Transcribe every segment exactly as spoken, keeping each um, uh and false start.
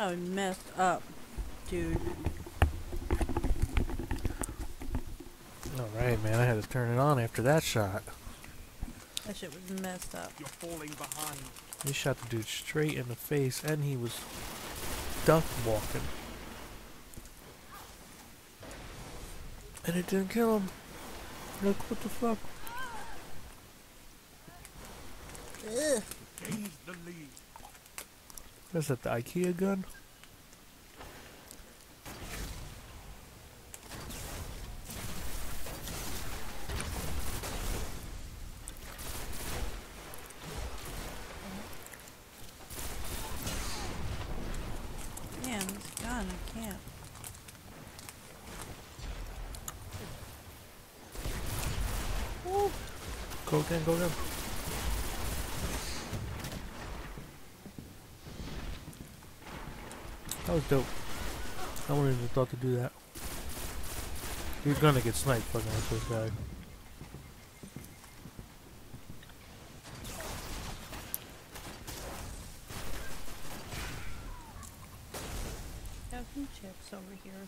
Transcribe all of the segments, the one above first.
I messed up, dude. Alright, man, I had to turn it on after that shot. That shit was messed up. You're falling behind. He shot the dude straight in the face, and he was duck walking. And it didn't kill him. Look, what the fuck? Ugh. Is that the IKEA gun? Man, this gun, I can't. Woo. Go again, go again. That was dope. I wouldn't even thought to do that. You're gonna get sniped fucking with this guy. Got some chips over here.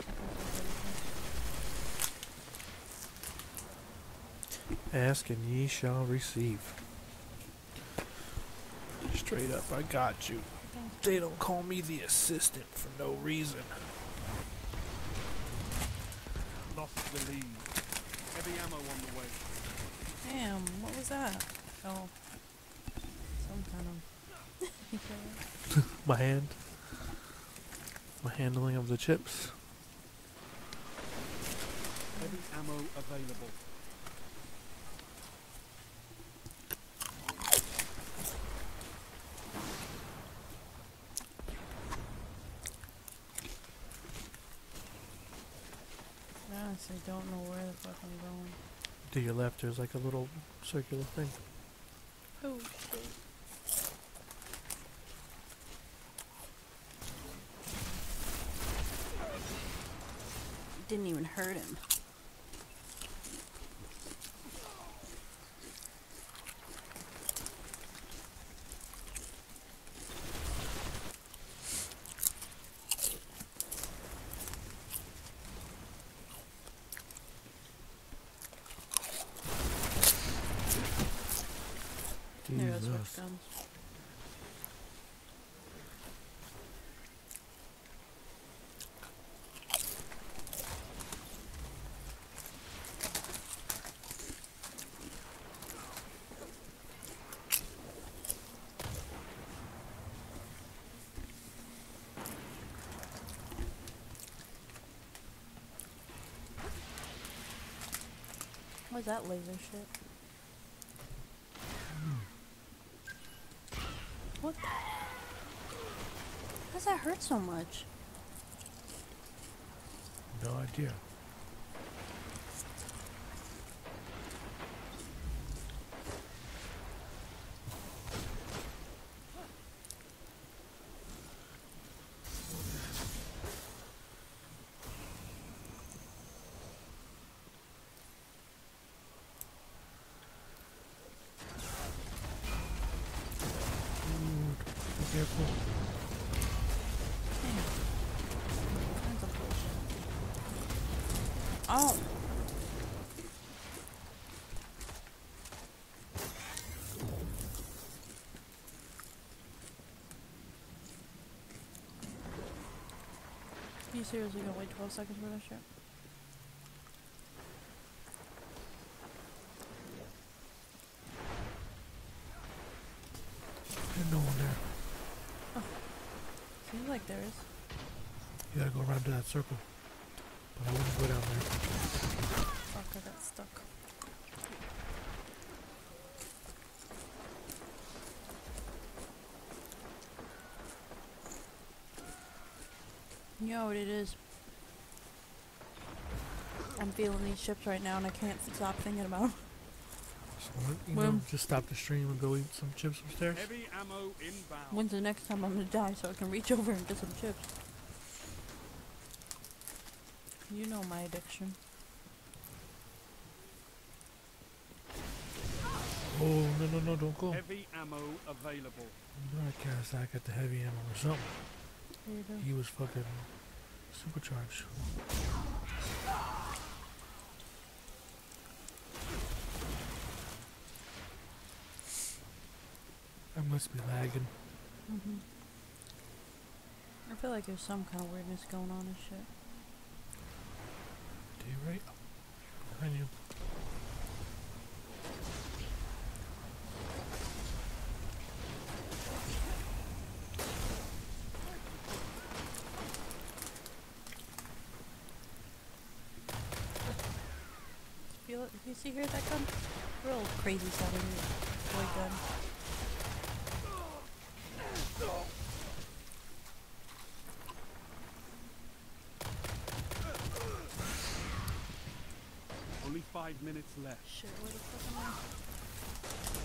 Ask and ye shall receive. Straight up, I got you. They don't call me the assistant for no reason. Lost the lead. Heavy ammo on the way. Damn, what was that? Oh. Some kind of... My hand. My handling of the chips. Heavy ammo available. I don't know where the fuck I'm going. To your left, there's like a little circular thing. Oh, shit. Didn't even hurt him. What's that laser shit? What the? How does that hurt so much? No idea. Careful. Oh. Are you seriously gonna wait twelve seconds for that shit? There's no one there. Seems like there is. You gotta go around to that circle. But I wouldn't go down there. Fuck, I got stuck. You know what it is? I'm feeling these chips right now and I can't stop thinking about them. You know, just stop the stream and go eat some chips upstairs. Heavy ammo inbound. When's the next time I'm gonna die so I can reach over and get some chips? You know my addiction. Oh no no no! Don't go. Heavy ammo available. Alright guys, I got the heavy ammo or something. He was fucking supercharged. I must be lagging. Mm-hmm. I feel like there's some kind of weirdness going on and shit. Do you right? Behind you. Feel it? You see here that gun? Real crazy sounding boy gun. Only five minutes left. Shit, where the fuck am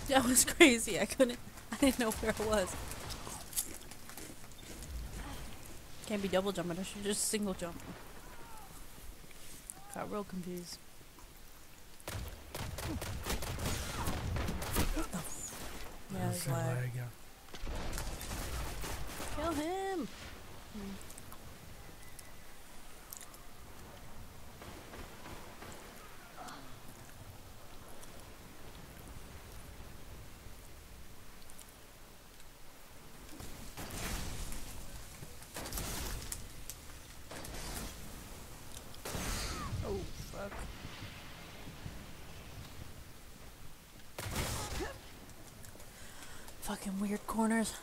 I? That was crazy. I couldn't. I didn't know where I was. Can't be double jumping. I should just single jump. Got real confused. Yeah, it's lag. Lag, yeah. Kill him! Hmm. Fucking weird corners.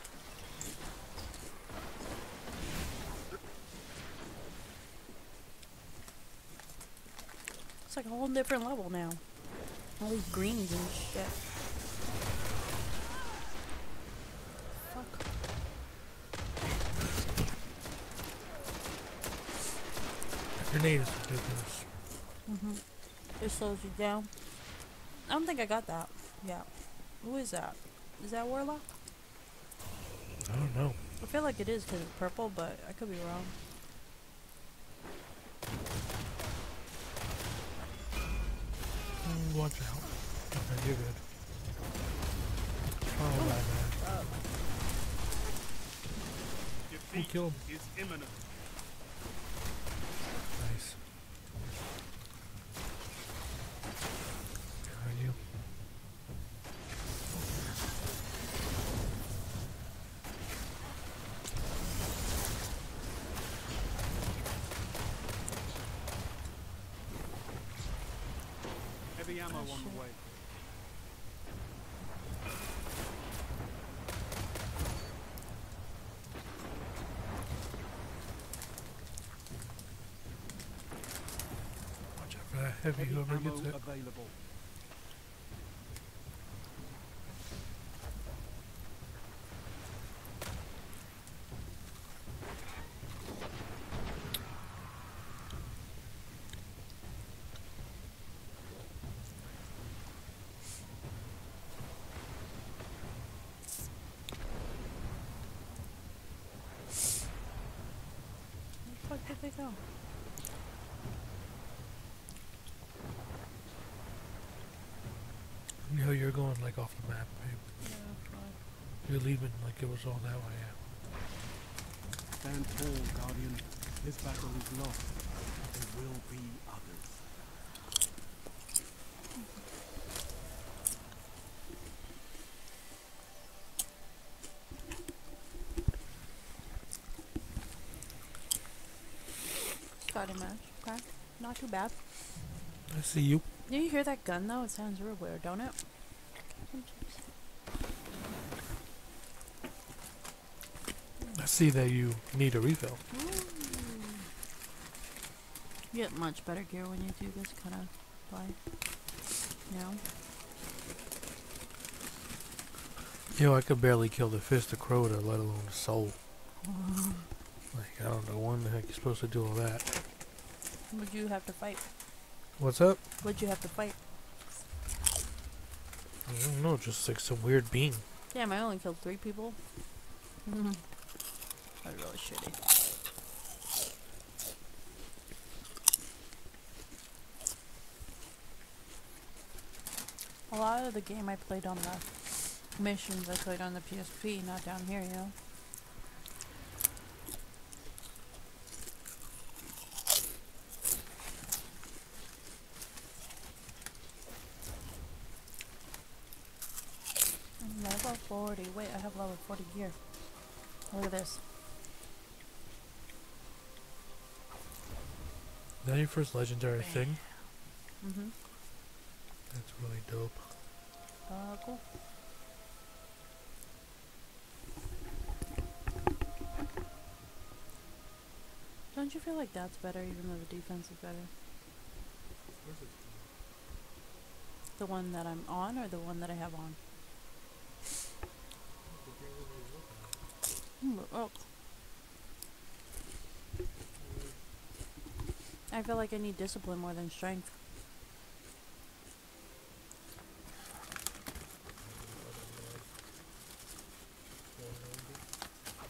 It's like a whole different level now. All these greens and shit. Fuck. Grenade is ridiculous. Mm-hmm. It slows you down. I don't think I got that. Yeah. Who is that? Is that Warlock? I don't know. I feel like it is because it's purple, but I could be wrong. Mm, watch out. Okay, you're good. Oh, oh my God. Defeat killed him. Is imminent. Nice. Ammo on the way. Watch out for that heavy, heavy whoever gets it. Available. Where did they go? You know, you're going like off the map, babe. Yeah, right. You're leaving like it was all that way. Yeah. Stand tall, Guardian. This battle is lost. There will be others. Match. Okay. Not too bad. I see you. Do you hear that gun though? It sounds real weird, don't it? I see that you need a refill. Ooh. You get much better gear when you do this kind of play. You know? Yo, I could barely kill the fist of Crota, let alone the soul. Like, I don't know when the heck you're supposed to do all that. Would you have to fight? What's up? Would you have to fight? I don't know, just like some weird being. Damn, I only killed three people. Mm-hmm. That's really shitty. A lot of the game I played on the missions I played on the P S P, not down here, you know? forty. Wait, I have level forty gear. Look at this. Is that your first legendary Bam. thing? Mm-hmm. That's really dope. Uh, cool. Don't you feel like that's better, even though the defense is better? Where's it? The one that I'm on, or the one that I have on? Oh. I feel like I need discipline more than strength.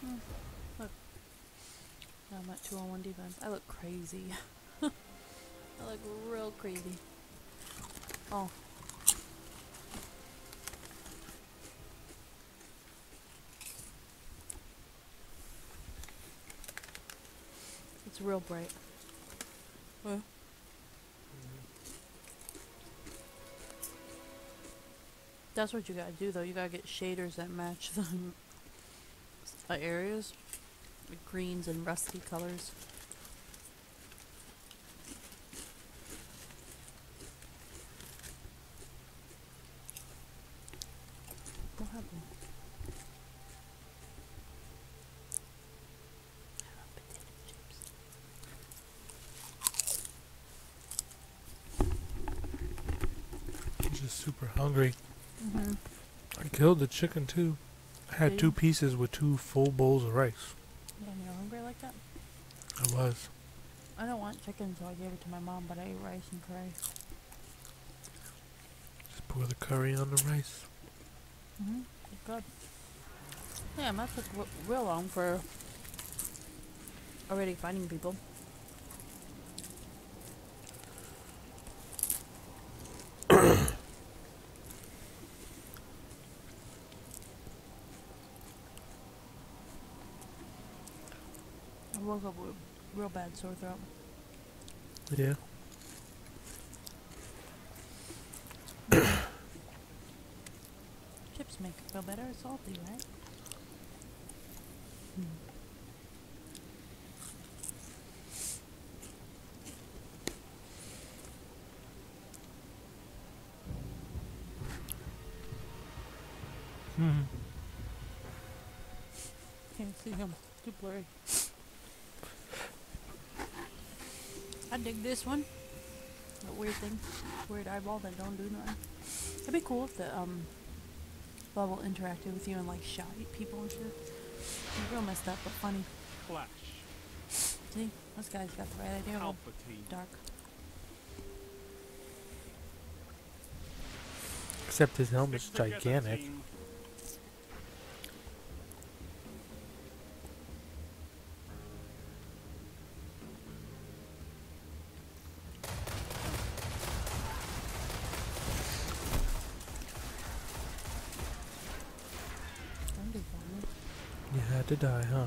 Mm. Look. I'm at two on one defense. I look crazy. I look real crazy. Oh. It's real bright. Well. Mm-hmm. That's what you gotta do though. You gotta get shaders that match the uh, areas. With greens and rusty colors. What happened? Super hungry. Mm-hmm. I killed the chicken too. I had Did two pieces with two full bowls of rice. Damn, you're hungry like that? I was. I don't want chicken, so I gave it to my mom, but I ate rice and curry. Just pour the curry on the rice. Mm-hmm. It's good. Damn, that took real long for already finding people. Woke up with real bad sore throat. Yeah. Chips make it feel better. It's salty, right? Hmm. Can't see him. Too blurry. I dig this one. That weird thing. Weird eyeball that don't do nothing. It'd be cool if the um, level interacted with you and like shot at people and shit. It's real messed up but funny. Flash. See? This guy's got the right idea. Dark. Except his helmet's gigantic. To die, huh? Mm-hmm.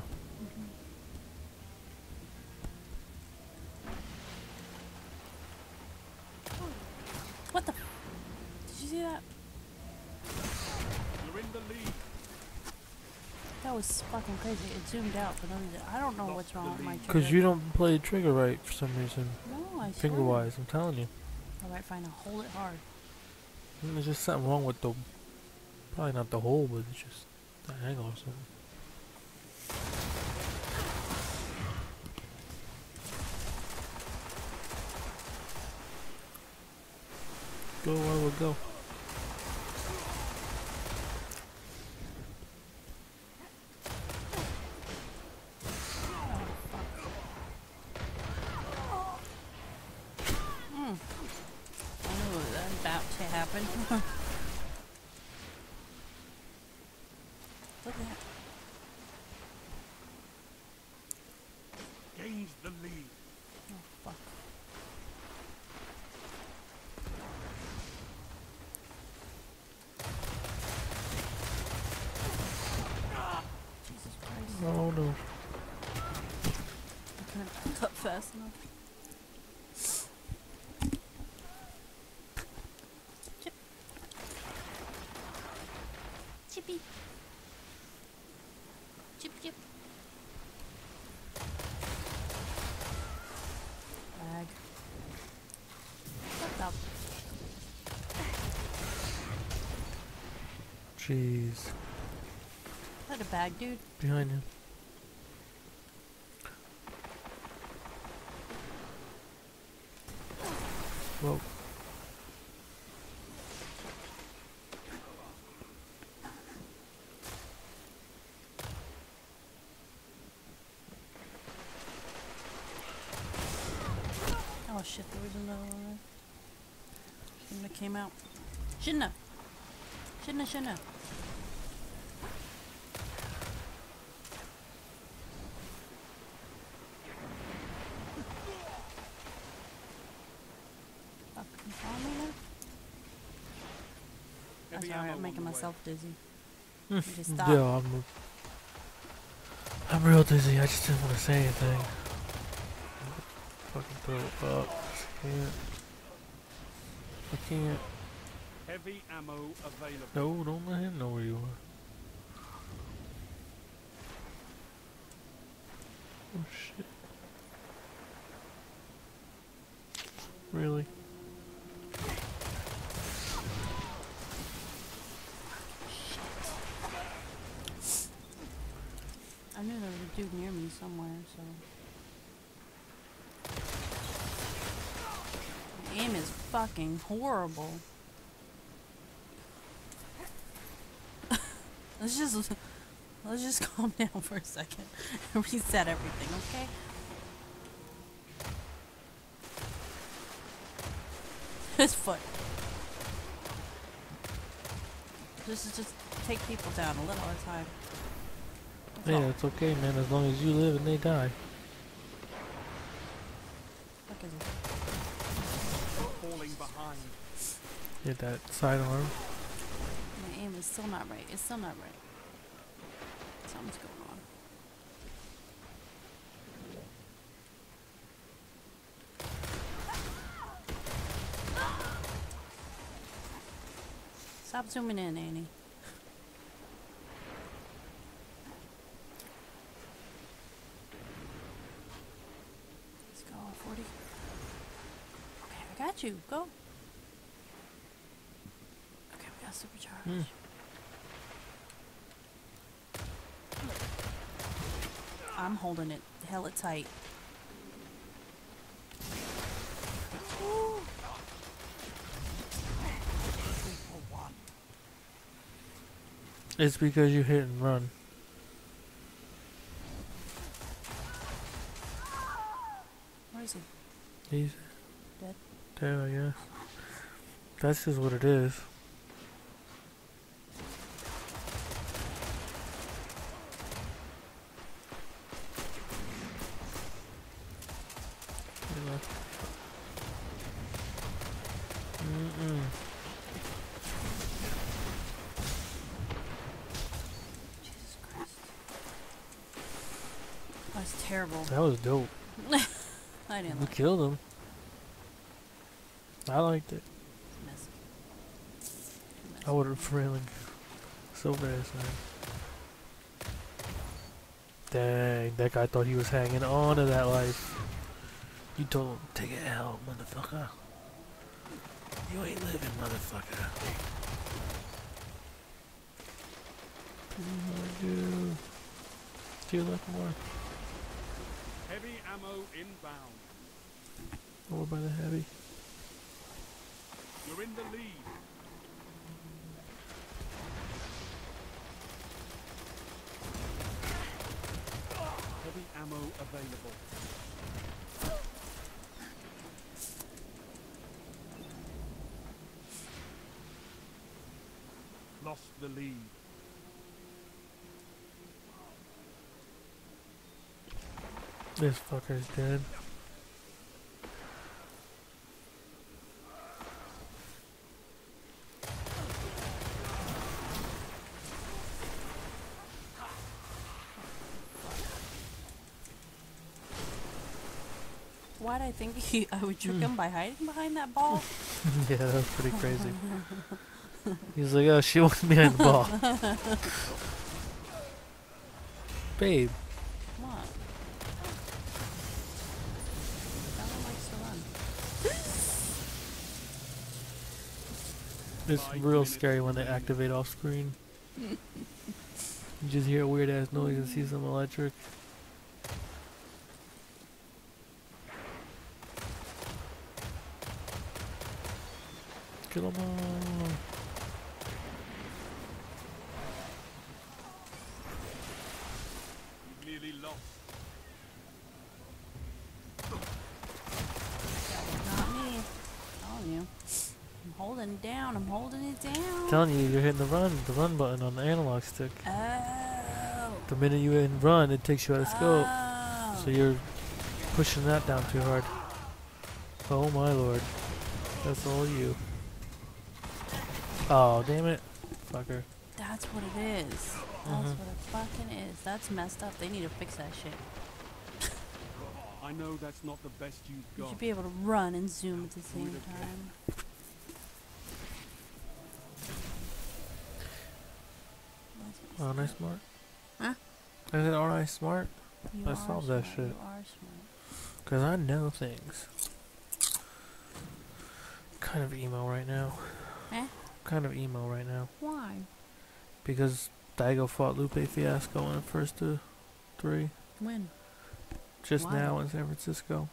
What the? Did you see that? You're in the lead. That was fucking crazy. It zoomed out for no reason. I don't know Lost what's wrong with my trigger. Because you don't play trigger right for some reason. No, I Finger wise, I'm telling you. Alright, fine. I'll hold it hard. There's just something wrong with the. Probably not the hole, but it's just the angle or something. Go, I will go. Mm. I knew that was about to happen. Look at that. Gains the lead. Oh, fuck. Oh no. I couldn't cut fast enough. Chip. Chippy. Jeez. Is that a bag, dude? Behind him. Whoa. Oh shit, there was another one. Shouldn't have came out. Shouldn't have. Shouldn't have, shouldn't have. Fuck, can you follow me now? That's alright, I'm making myself dizzy. You just stop. Yeah, I'm, I'm real dizzy, I just didn't want to say anything. Fucking throw it up. I can't. I can't. Heavy ammo available. No, don't let him know where you are. Oh shit. Really? Shit. I knew there was a dude near me somewhere, so. The aim is fucking horrible. Let's just let's just calm down for a second and reset everything, okay? His foot. Just just take people down a little at a time. That's yeah, all. It's okay, man. As long as you live and they die. Look at it. Falling behind. Get that sidearm. It's still not right. It's still not right. Something's going on. Stop zooming in, Annie. Let's go, forty. Okay, I got you. Go. Okay, we got supercharged. Mm. I'm holding it hella tight. Ooh. It's because you hit and run. Where is he? He's dead. Dead, I guess. That's just what it is. That was dope. I didn't. We like killed him. I liked it. Messy. Messy. I would have really so bad, man. Dang, that guy thought he was hanging on to that life. You told him, take it out, motherfucker. You ain't living, motherfucker. Mm-hmm. Two left more. Heavy ammo inbound. Over by the heavy. You're in the lead. Heavy ammo available. Lost the lead. This fucker's dead. Why'd I think he, I would trick mm. him by hiding behind that ball? Yeah, that's pretty crazy. He's like, oh, she went behind the ball. Babe. It's real scary when they activate off screen. You just hear a weird ass noise and see some electric. Kill them all. Nearly lost. Not me. I'm telling you. I'm holding it down. I'm holding it down. I'm telling you, you're hitting the run, the run button on the analog stick. Oh. The minute you hit run, it takes you out of scope. Oh. So you're pushing that down too hard. Oh my lord. That's all you. Oh, damn it. Fucker. That's what it is. That's mm-hmm. what it fucking is. That's messed up. They need to fix that shit. I know that's not the best you've got. You should be able to run and zoom at the same time. Aren't I smart? Huh? I said, aren't I smart? You I solved that shit. You are smart. Because I know things. Kind of emo right now. Eh? Kind of emo right now. Why? Because Daigo fought Lupe Fiasco in the first two, three. When? Just Why? now in San Francisco.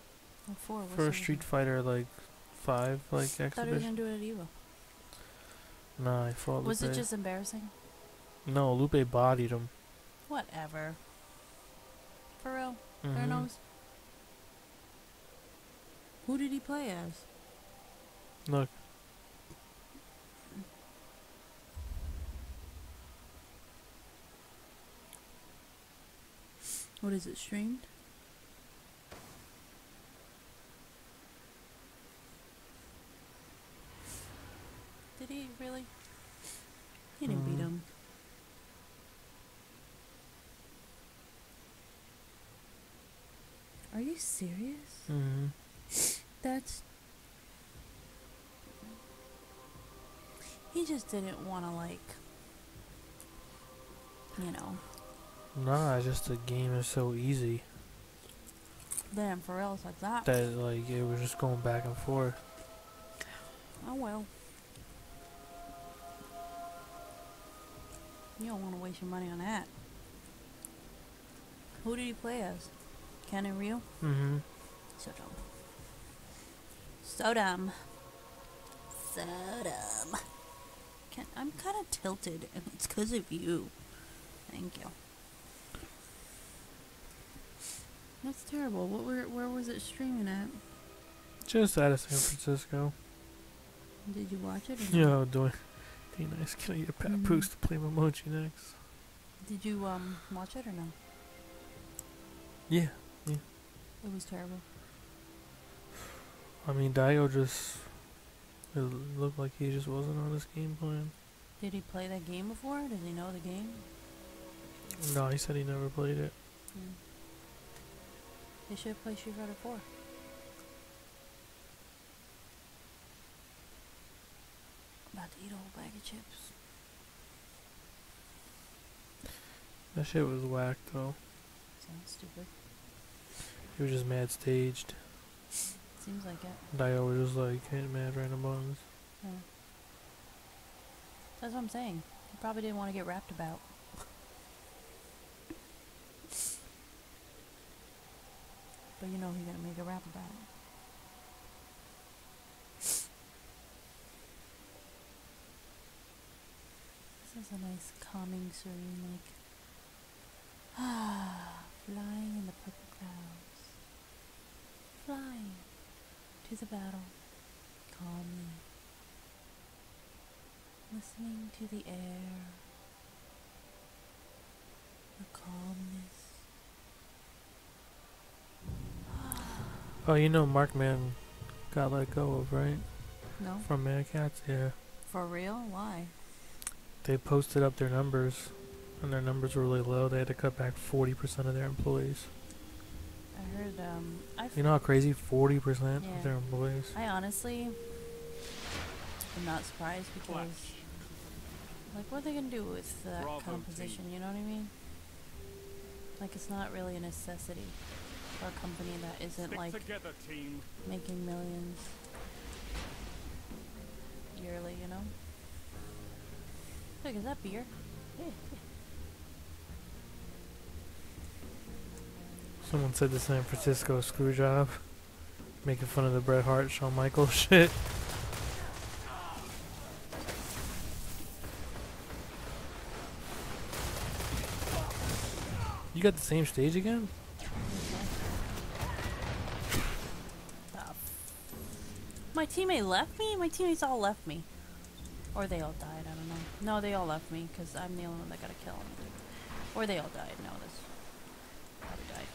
What for? What's for a Street Fighter like five like exhibition. I thought he was gonna do it at Evo. Nah, he fought Lupe. Was it just embarrassing? No, Lupe bodied him. Whatever. For real, mm-hmm. Fair knows. Who did he play as? Look. What is it, streamed? Did he really? He didn't mm. beat him. Are you serious? Mm-hmm. That's... He just didn't want to, like, you know. Nah, just the game is so easy. Damn, for real, it's like that. That, like, it was just going back and forth. Oh, well. You don't want to waste your money on that. Who did he play as? Ken and Ryu? Mm-hmm. So dumb. So dumb. So dumb. I'm kind of tilted, and it's because of you. Thank you. That's terrible. What were, where was it streaming at? Just out of San Francisco. Did you watch it? Or yeah, doing. Be nice. Can I get a papoose to play Memoji next? Did you um watch it or no? Yeah, yeah. It was terrible. I mean, Daigo just. It looked like he just wasn't on his game plan. Did he play that game before? Does he know the game? No, he said he never played it. Mm. They should play Street Fighter four. I'm about to eat a whole bag of chips. That shit was whack, though. Sounds stupid. He was just mad staged. Seems like it. Daigo was just like hitting mad random buttons. Yeah. That's what I'm saying. He probably didn't want to get rapped about. But you know he's gonna make a rap about it. This is a nice calming serene, like ah, flying in the purple clouds. Flying. To the battle, calmly, listening to the air, the calmness. Oh, you know Markman got let go of, right? No. From Mad Catz, yeah. For real? Why? They posted up their numbers, and their numbers were really low. They had to cut back forty percent of their employees. I heard, um... I've you know how crazy? forty percent yeah. of their employees. I honestly... I'm not surprised because... Watch. Like, what are they gonna do with that Bravo kind of position, you know what I mean? Like, it's not really a necessity for a company that isn't, Stick like, together, team. making millions... yearly, you know? Look, is that beer? Someone said the San Francisco screw job, making fun of the Bret Hart, Shawn Michaels shit. You got the same stage again? My teammate left me? My teammates all left me. Or they all died, I don't know. No, they all left me, because I'm the only one that got a kill. Or they all died. No, this probably died.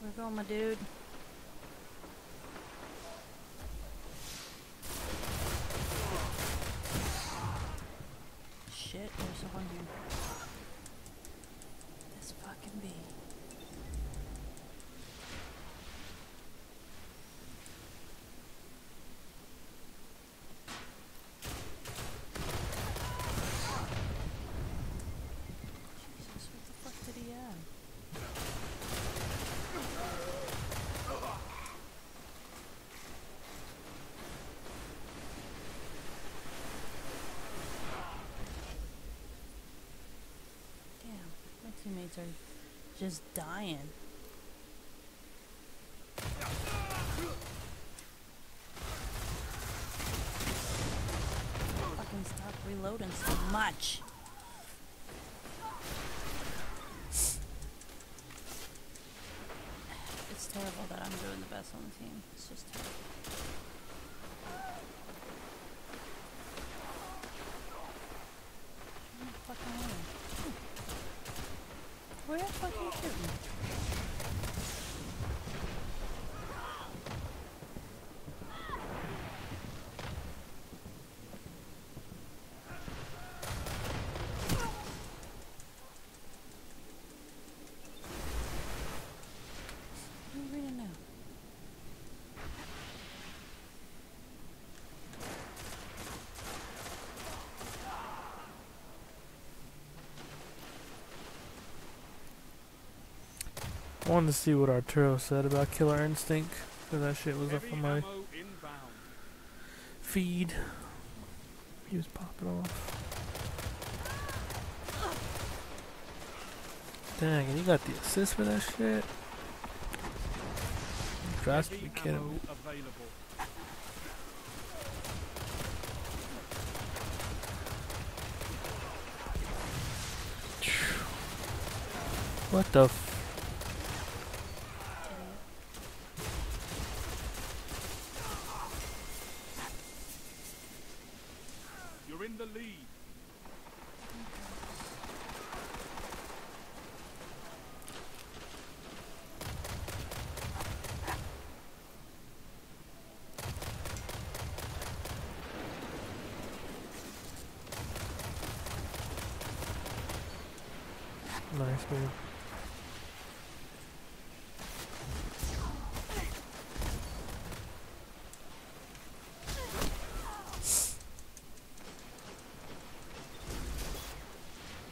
Where you going, my dude? Teammates are just dying. Fucking stop reloading so much. It's terrible that I'm doing the best on the team. It's just terrible. Where the fuck are you shooting? What are you reading now? I wanted to see what Arturo said about Killer Instinct, because that shit was up on my feed. He was popping off. Dang, and he got the assist for that shit. You got to be kidding me. What the f- Nice move.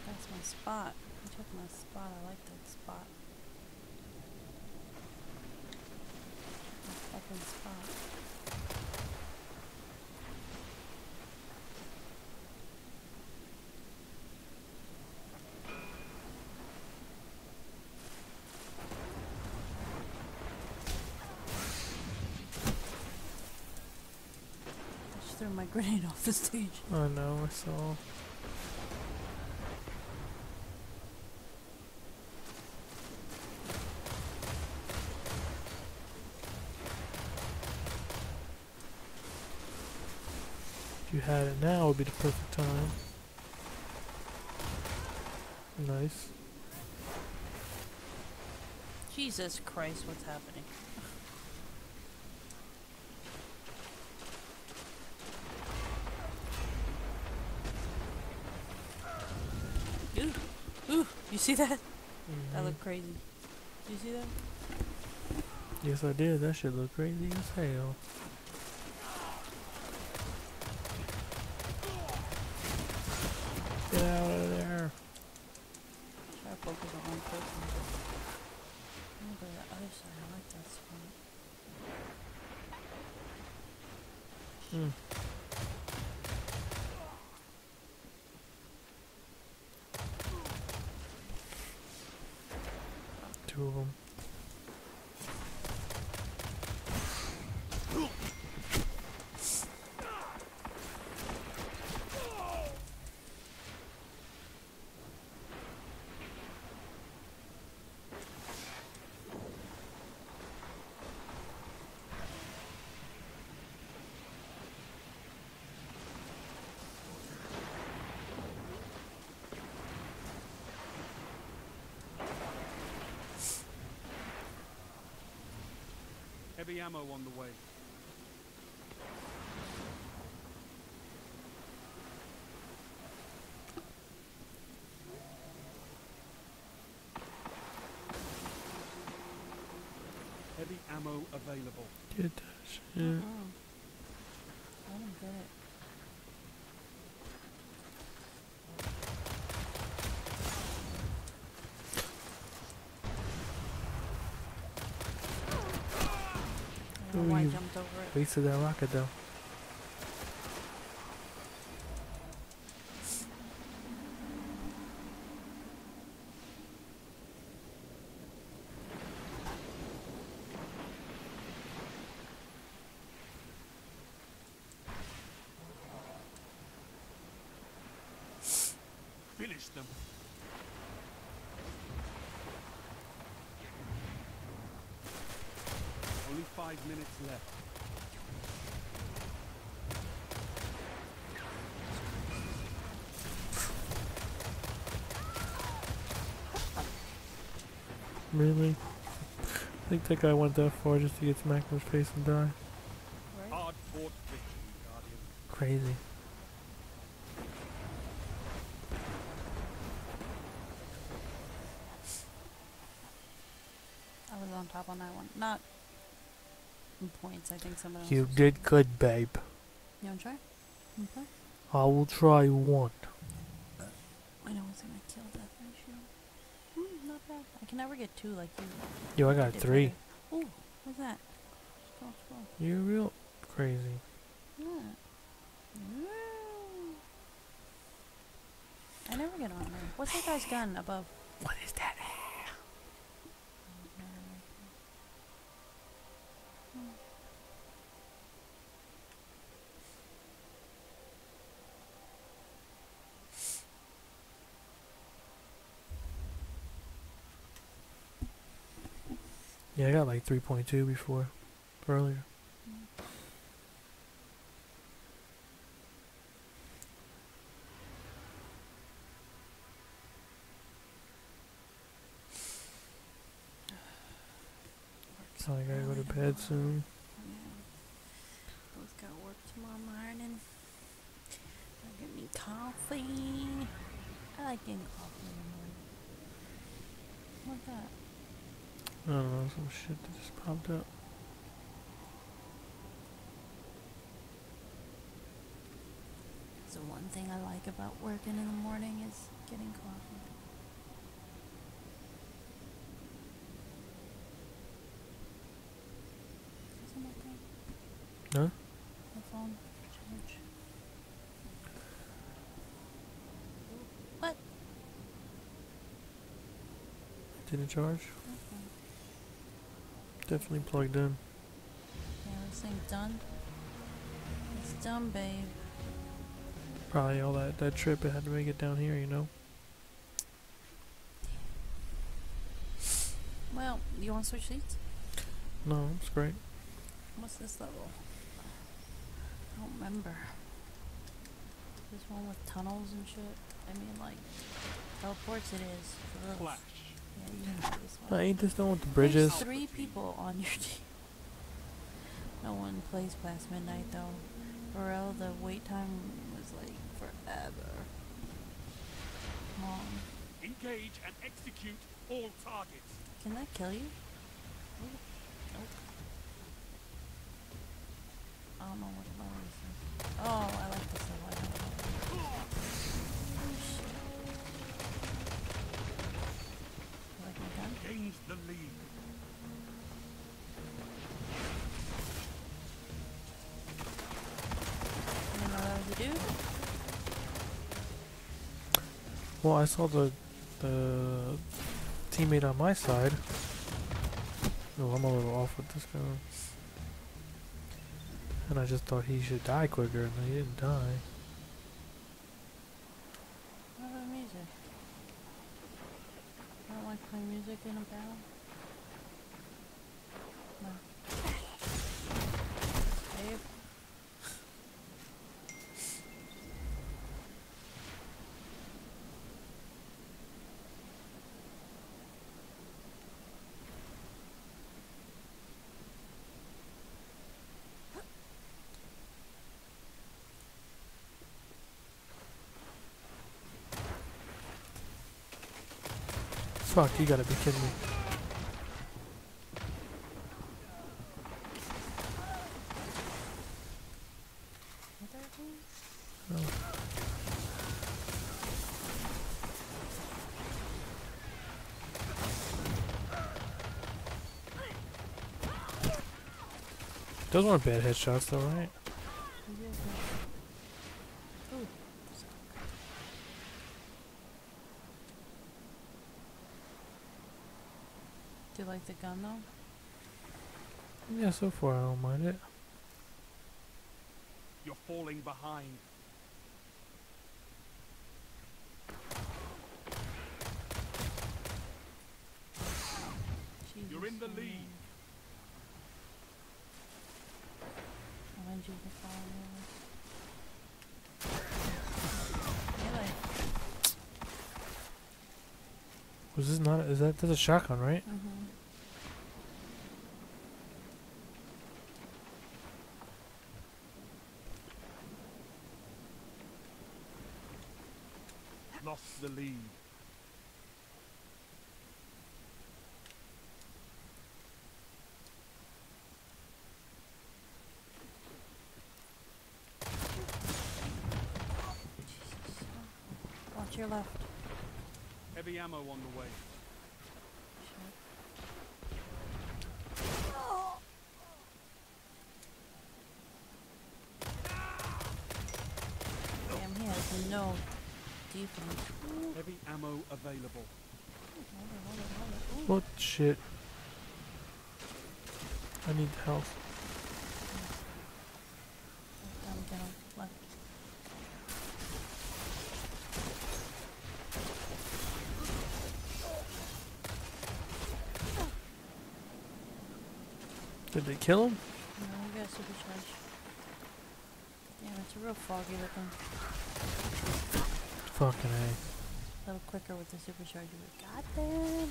That's my spot. I took my spot. I like that spot. My fucking spot. Threw my grenade off the stage. I know, I saw. If you had it now, it would be the perfect time. Nice. Jesus Christ, what's happening? You see that? Mm-hmm. That looked crazy. Did you see that? Yes, I did. That shit looked crazy as hell. Get out of there. Try Hmm. Two of them. Heavy ammo on the way. Heavy ammo available. Get that shit. Uh-huh. I don't get it. Oh, I jumped over it. Wasted that rocket though. Finish them. Only five minutes left. Really? I think that guy went that far just to get smacked in his face and die. Right? Crazy. I was on top on that one. Not points, I think someone else. You did good, babe. You wanna try? You wanna try? I will try one. I know it's gonna kill that ratio. Mm, not bad. I can never get two like you. Yo, I got three. Oh, what's that? Scroll, scroll. You're real crazy. Yeah. Woo. I never get on there. What's that guy's gun above? What is that? Yeah, I got like three point two before, earlier. Mm. So I gotta go to bed soon. Yeah. Both got work tomorrow morning. I'll get me coffee. I like getting coffee in the morning. What's that? I don't know, some shit that just popped up. So one thing I like about working in the morning is getting coffee. Isn't that thing? Huh? My phone. Charge. What? Didn't charge? Definitely plugged in. Yeah, this thing's done. It's done, babe. Probably all that, that trip, it had to make it down here, you know? Well, you want to switch seats? No, it's great. What's this level? I don't remember. This one with tunnels and shit? I mean, like, teleports it is. For Flash. Yeah, you know this one. I ain't this done with the bridges. There's three people on your team. No one plays past midnight though. Burrell, the wait time was like forever. Long. Engage and execute all targets. Can that kill you? Ooh. Nope. I don't know what the level is. Oh, I like this level. I don't know. Oh shit. Gains the lead. Well, I saw the, the teammate on my side. Oh, I'm a little off with this guy. And I just thought he should die quicker, and he didn't die. What about music? I don't like playing music in a battle. No. Save. Fuck, you gotta be kidding me. Oh. Those weren't bad headshots though, right? Do you like the gun though? Yeah, so far I don't mind it. You're falling behind. Jesus, you're in the lead. I want you to follow me. Really? Was this not? Is that that's a shotgun, right? Mm-hmm. The lead. Watch your left. Heavy ammo on the way. Damn, he has no defense. Heavy ammo available. What shit? I need help. Down, down, left. Did they kill him? No, we got supercharged. Damn, it's a real foggy looking. Fucking A. A little quicker with the supercharger, we got them.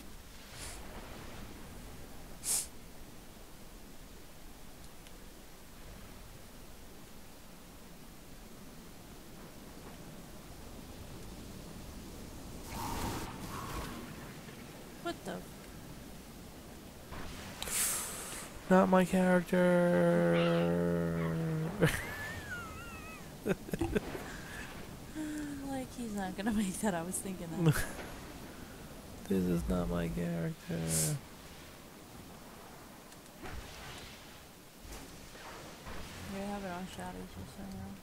What the? Not my character. He's not gonna make that. I was thinking that. This is not my character. We have it on shadows or something.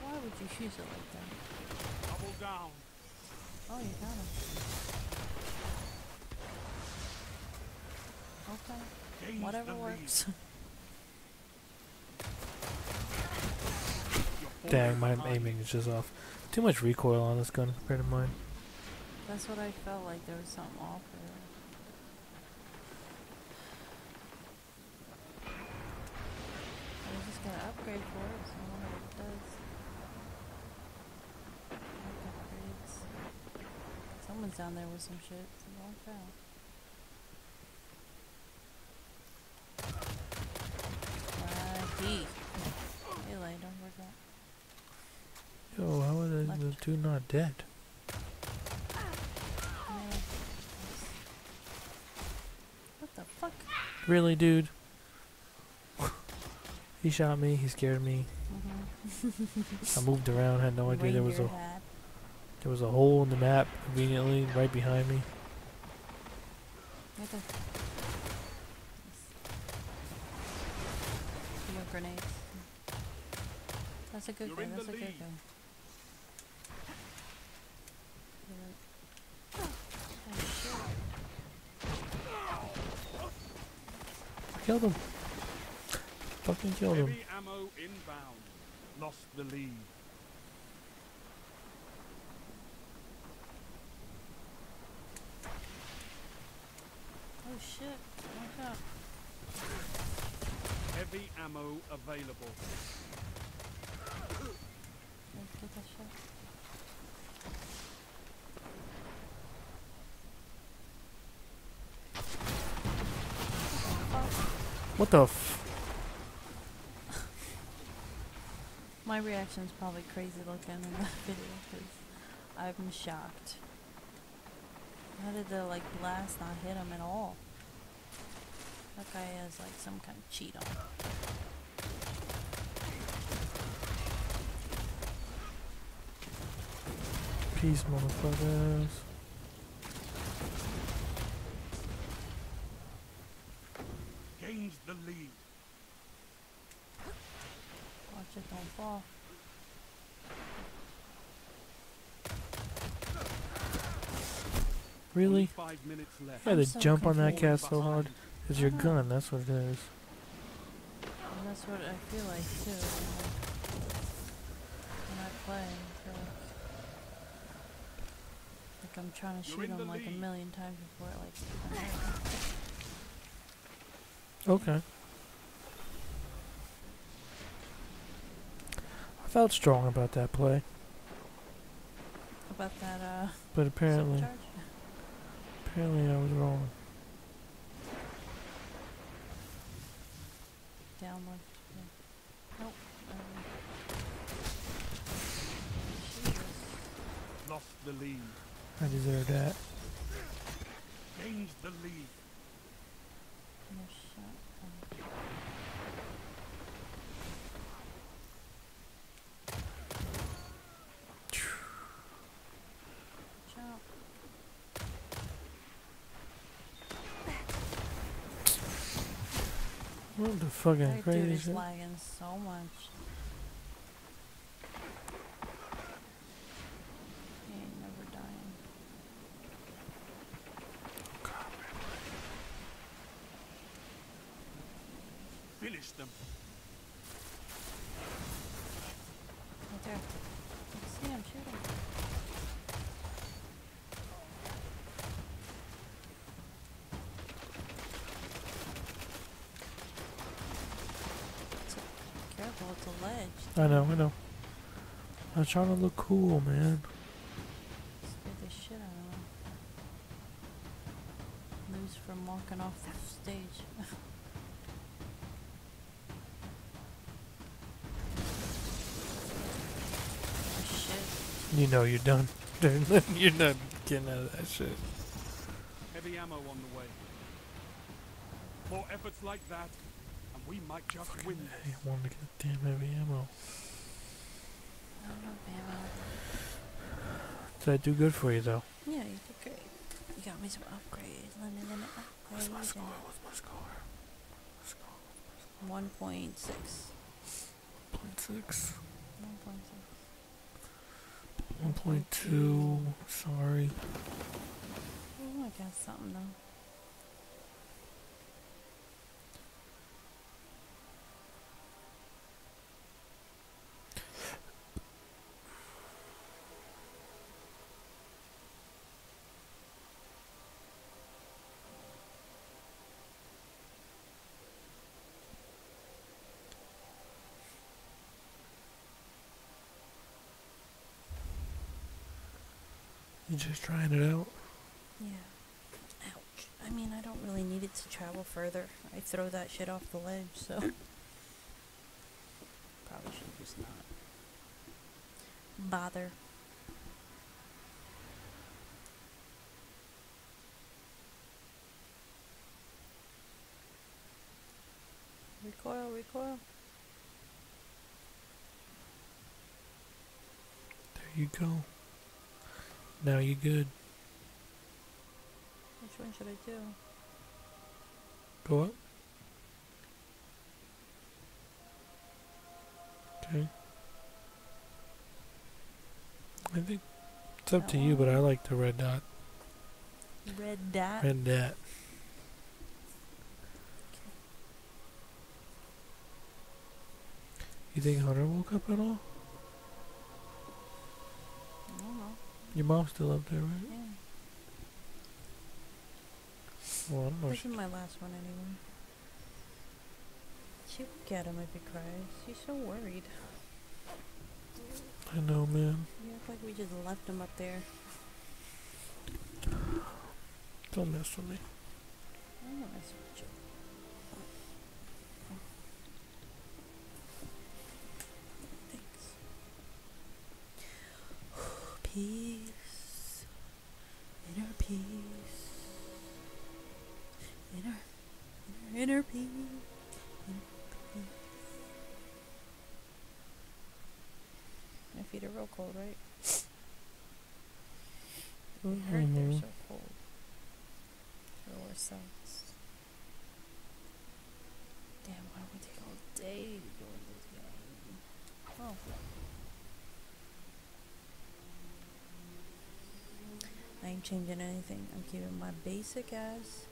Why would you shoot it like that? Double down. Oh, you got him. Okay. Gains whatever works. Dang, my aiming is just off. Too much recoil on this gun compared to mine. That's what I felt like. There was something off there. I was just gonna upgrade for it, so I wonder what it does. Someone's down there with some shit. It's a long foul. Lucky. Melee, don't work out. Yo, how are they, the two not dead? What the fuck? Really, dude? He shot me, he scared me. Mm-hmm. I moved around, had no idea there was a... There was a hole in the map, conveniently, right behind me. Where the... Your grenades. That's a good You're go, that's a lead. good go. I killed him. Fucking killed him. Heavy ammo inbound. Lost the lead. Oh shit, wake up. Heavy ammo available. Let's get that shot. What the f- My reaction's probably crazy looking in that video because I'm shocked. How did the like blast not hit him at all? That guy has like some kind of cheat on him. Peace, motherfuckers. Gains the lead. Watch it, don't fall. Really? You had to so jump on that cat so hard. It's your gun, that's what it is. And that's what I feel like too. When I play, so like I'm trying to shoot him like lead. a million times before it like. Okay. I felt strong about that play. About that, uh. But apparently. Supercharge? Apparently I was wrong. Downward. Yeah. Nope. Um, Lost the lead. I deserve that. Gained the lead. No shot. What the fucking crazy shit? That dude is lagging so much. He ain't never dying. God, man. Finish them. Right there. I see him shooting. I know, I know. I'm trying to look cool, man. Scared the shit out of him. Lose from walking off the stage. Shit. You know you're done. You're not getting out of that shit. Heavy ammo on the way. For efforts like that. We might just Freaking win. I want to get damn heavy ammo. I don't know, ammo. Did I do good for you, though? Yeah, you did great. You got me some upgrades. Let me limit upgrades. What's my score? What's my score? What's my score? one point six. one point six. one point six. one point two. Sorry. Oh, I got something, though. You just trying it out? Yeah. Ouch. I mean, I don't really need it to travel further. I throw that shit off the ledge, so... Probably should just not bother. Recoil, recoil. There you go. Now you're good. Which one should I do? Go up. Okay. I think it's up to you, but I like the red dot. Red dot? Red dot. Okay. You think Hunter woke up at all? I don't know. Your mom's still up there, right? Yeah. Well, I don't know. This is my last one anyway. She'll get him if he cries. She's so worried. I know, man. You act like we just left him up there. Don't mess with me. I don't mess with you. Thanks. Peace. Inner peace. Inner, inner, inner peace. Inner peace. My feet are real cold, right? Mm-hmm. It hurt, they're so cold. Lower socks. Damn, why would we take all day doing this game? Oh. I ain't changing anything. I'm keeping my basic ass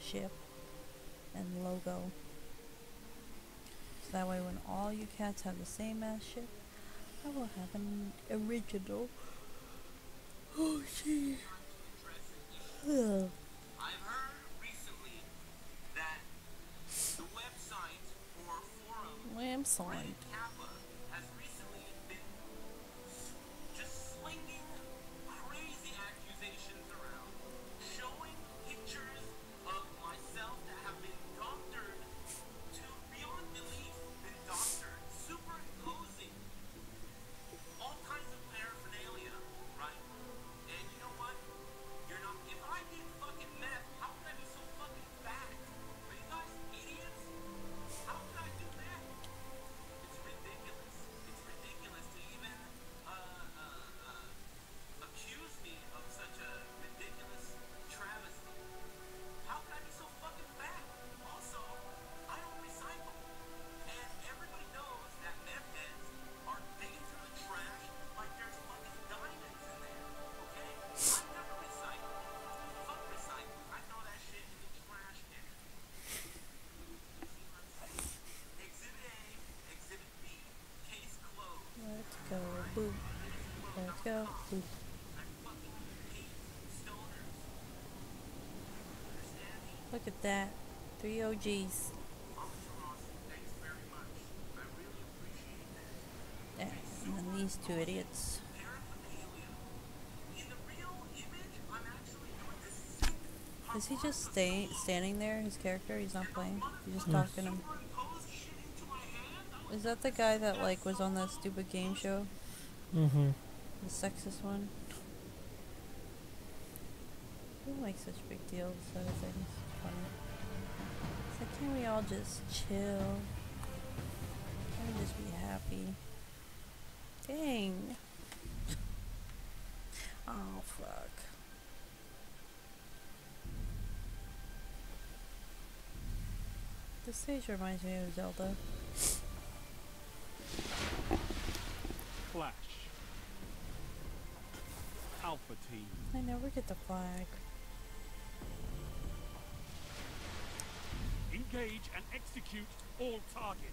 ship and logo. So that way when all you cats have the same ass ship, I will have an original. Oh gee. Ugh. I've heard recently that the website or forum website Kappa has recently been just slinging crazy accusations around, showing pictures of myself that have been doctored to beyond belief, been doctored, superimposing all kinds of paraphernalia, right? And you know what? You're not. If I did fucking meth, how could I be so fucking fat? Are you guys idiots? How could I do that? It's ridiculous. It's ridiculous to even uh, uh, uh, accuse me of such a ridiculous travesty. How could I be so fucking fat? Also, I don't recycle, and everybody knows that meth heads are digging through the trash like there's fucking diamonds in there. Okay? I never recycle. Fuck recycle. I throw that shit in the trash can. Exhibit A, Exhibit B, case closed. Let's go, boop. Let's go, boop. I fucking hate stoners. Understand me? Look at that. Three O Gs. Officer Ross, thanks very much. I really appreciate that. There. And then these two idiots. Paraphernalia. In the real image, I'm actually doing this sick. Is he just stay standing there? His character? He's not playing? He's just talking to him. Superimposed shit into my hand? I was Is that the guy that like was on that stupid game show? Mm-hmm. The sexist one? Who makes such big deals out of things? It's funny. It's like, can't we all just chill? Can't we just be happy? Dang. Oh, fuck. This stage reminds me of Zelda. Flash. Alpha Team. I never get the flag. Engage and execute all targets.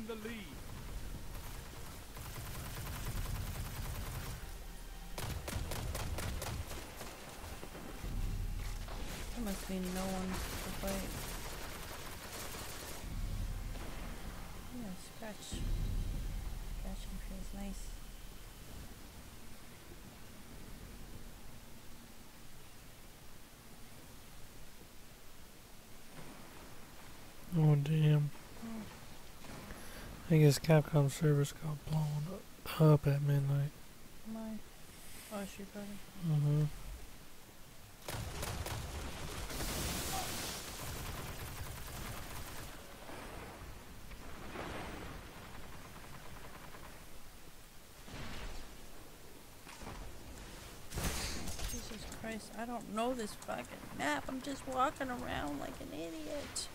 In the lead. There must be no one to fight. Yeah, scratch. Scratching feels nice. I guess Capcom servers got blown up at midnight. My, oh, she got it. Mm-hmm. I don't know this fucking map. I'm just walking around like an idiot.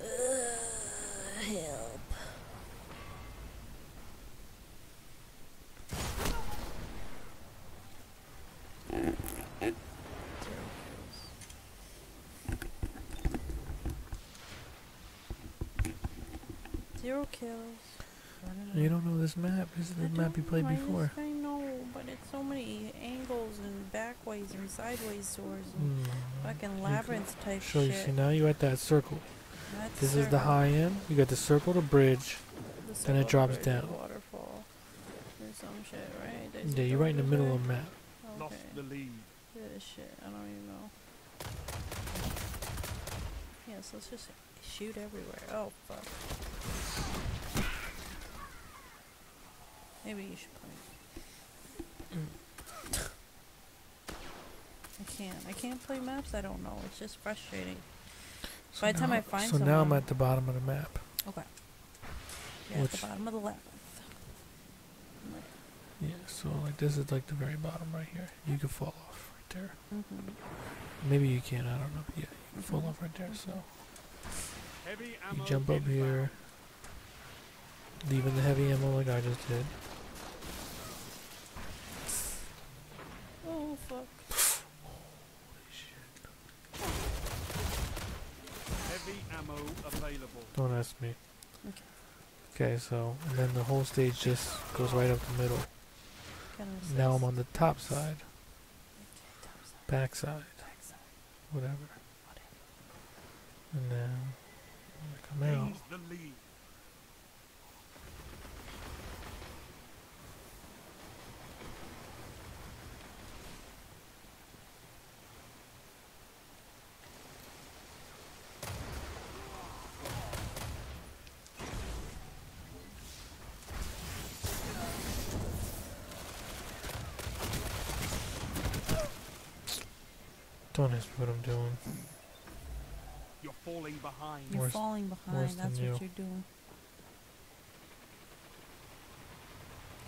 Ugh, help. Zero kills. You don't know this map. This is the map you played before. I know, but it's so many angles and backways and sideways doors and mm. fucking labyrinth type show shit. You see, now you're at that circle. That's this circle. Is the high end. You got the circle to bridge, the circle then it drops bridge, down. Waterfall or some shit, right? There's yeah, you're right in the middle of the map. Okay. Lost the lead. This shit, I don't even know. Yes, yeah, so let's just shoot everywhere. Oh fuck. Maybe you should play. I can't. I can't play maps I don't know. It's just frustrating. So by the time I find something. So someone, now I'm at the bottom of the map. Okay. You're at the bottom of the labyrinth. Right. Yeah, so like this is like the very bottom right here. You can fall off right there. Mm-hmm. Maybe you can, I don't know. Yeah, you can mm-hmm. fall off right there, so. Heavy ammo, you jump up here. Leaving the heavy ammo like I just did. Oh fuck. Holy shit. Heavy ammo available. Don't ask me. Okay. Okay, so and then the whole stage just goes right up the middle. Now I'm on the top side. Okay, top side. Back side. Back side. Whatever. Whatever. And then I'm gonna come out. The lead. Don't ask me what I'm doing. You're falling behind. You're worse, falling behind. That's what you. you're doing.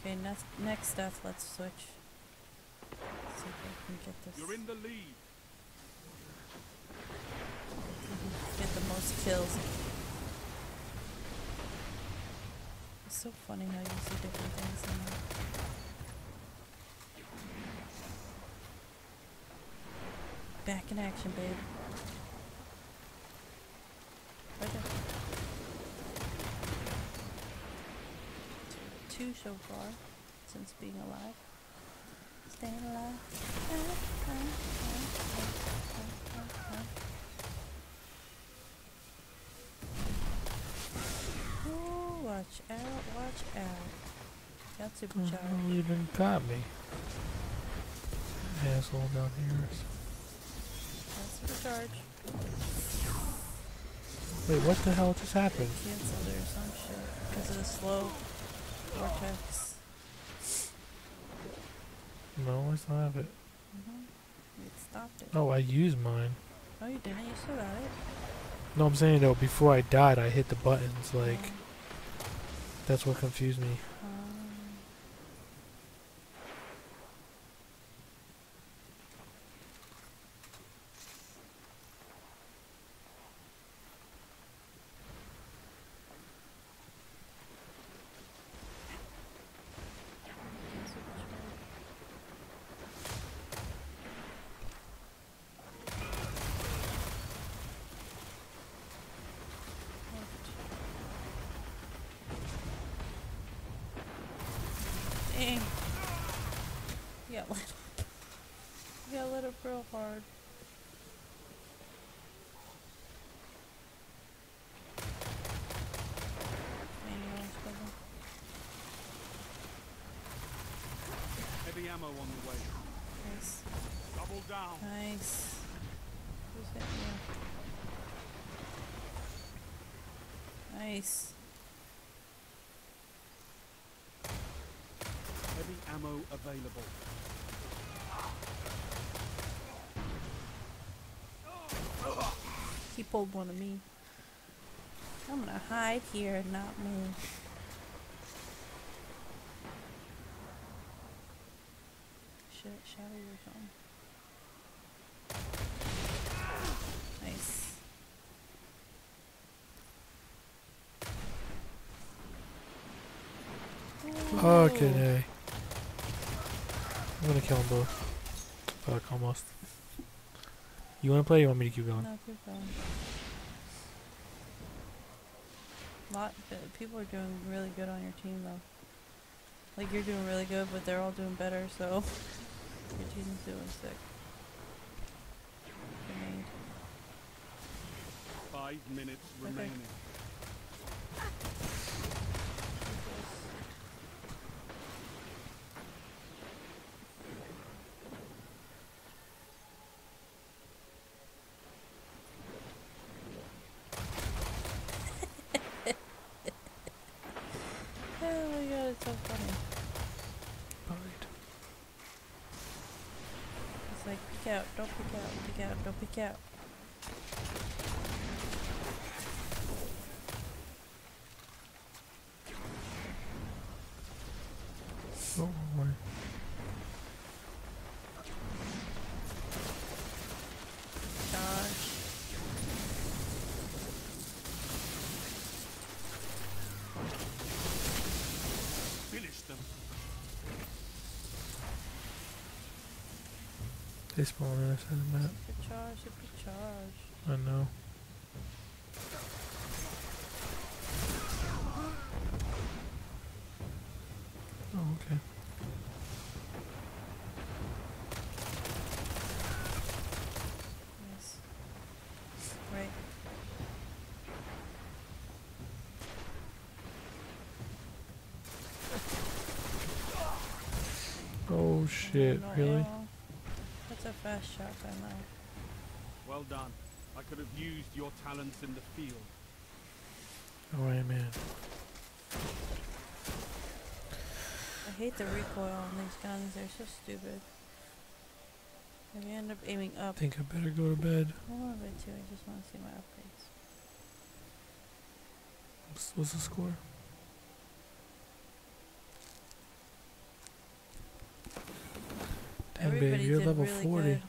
Okay, next next stuff. Let's switch. Let's see if I can get this. You're in the lead. Get the most kills. It's so funny how you see different things in there. Back in action, babe. Right there. Two so far since being alive. Staying alive. Ah, ah, ah, ah, ah, ah. Ooh, watch out, watch out. Got supercharged. You don't even got me. Asshole down here. Supercharge. Wait, what the hell just happened? Canceled or some shit because of the slow vortex. No, I still have it. Mm-hmm. It stopped it. Oh, I used mine. No, you didn't. You still got it. No, I'm saying though, before I died, I hit the buttons. Like, um, that's what confused me. Um, ammo on the way. Nice. Double down. Nice. Who's that here? Nice. ammo available. He pulled one of me. I'm gonna hide here and not move. Shit, shadow or something. Nice. Ooh. Okay. I'm gonna kill them both. Fuck, almost. You wanna play or you want me to keep going? No, keep going. A lot of people are doing really good on your team though. Like you're doing really good, but they're all doing better, so your team's doing sick. Grenade. Five minutes okay. remaining. Out, don't pick out, pick out, don't pick out. Oh my. They spawn on the side of the map. Supercharge, supercharge. I know. Oh, okay. Nice. Right. Oh shit, really? That's a fast shot, I know. Well done. I could have used your talents in the field. Oh, amen. I hate the recoil on these guns. They're so stupid. If you end up aiming up. I think I better go to bed. I want to bed too. I just want to see my upgrades. What's, what's the score? Everybody you're level really forty. Good.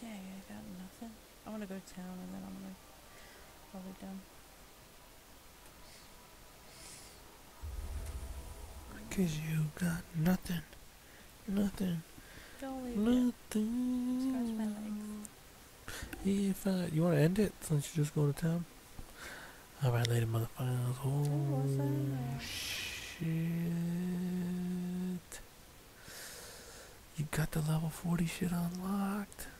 Dang, I got nothing. I want to go to town and then I'm gonna probably done. Cause you got nothing, nothing, Don't leave nothing. It. Scratch my legs. If I, you want to end it since you're just going to town? All right, later, motherfuckers. Oh shit. You got the level forty shit unlocked.